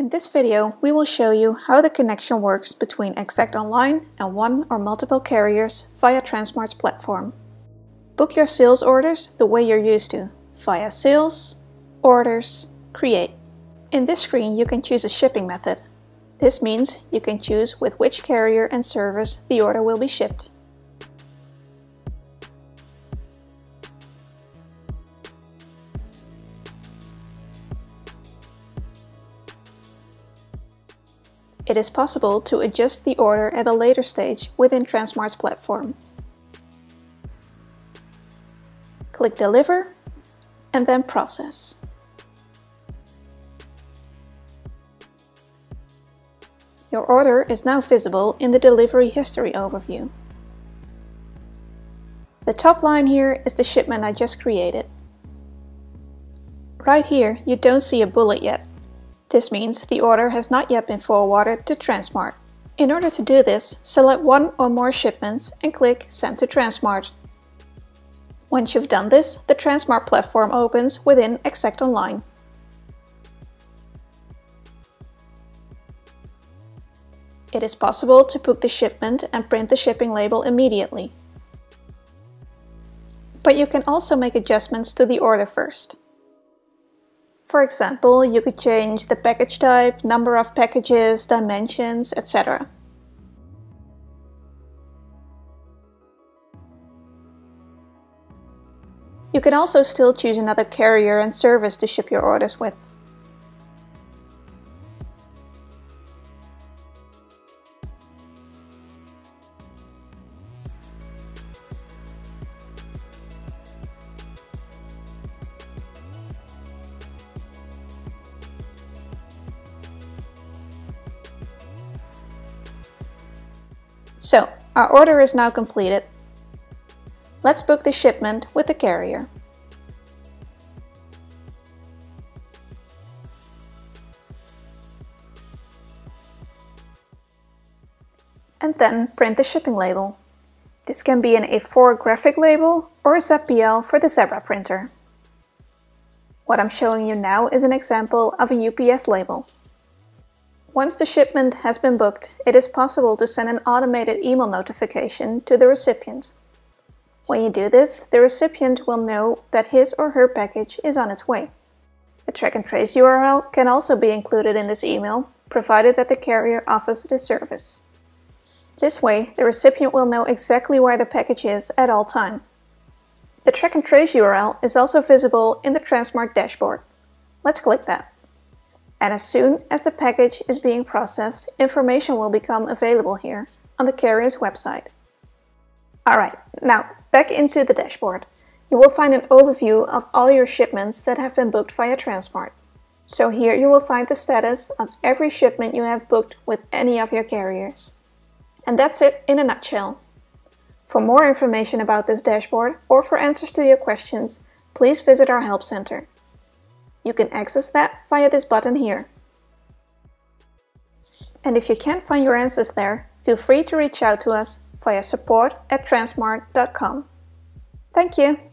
In this video, we will show you how the connection works between Exact Online and one or multiple carriers via Transsmart's platform. Book your sales orders the way you're used to, via Sales, Orders, Create. In this screen, you can choose a shipping method. This means you can choose with which carrier and service the order will be shipped. It is possible to adjust the order at a later stage within Transsmart's platform. Click Deliver and then Process. Your order is now visible in the delivery history overview. The top line here is the shipment I just created. Right here, you don't see a bullet yet. This means the order has not yet been forwarded to Transsmart. In order to do this, select one or more shipments and click Send to Transsmart. Once you've done this, the Transsmart platform opens within Exact Online. It is possible to book the shipment and print the shipping label immediately. But you can also make adjustments to the order first. For example, you could change the package type, number of packages, dimensions, etc. You can also still choose another carrier and service to ship your orders with. So, our order is now completed. Let's book the shipment with the carrier. And then print the shipping label. This can be an A4 graphic label or a ZPL for the Zebra printer. What I'm showing you now is an example of a UPS label. Once the shipment has been booked, it is possible to send an automated email notification to the recipient. When you do this, the recipient will know that his or her package is on its way. The track and trace URL can also be included in this email, provided that the carrier offers this service. This way, the recipient will know exactly where the package is at all times. The track and trace URL is also visible in the Transsmart dashboard. Let's click that. And as soon as the package is being processed, information will become available here on the carrier's website. Alright, now back into the dashboard. You will find an overview of all your shipments that have been booked via Transsmart. So here you will find the status of every shipment you have booked with any of your carriers. And that's it in a nutshell. For more information about this dashboard or for answers to your questions, please visit our help center. You can access that via this button here. And if you can't find your answers there, feel free to reach out to us via support@transsmart.com. Thank you!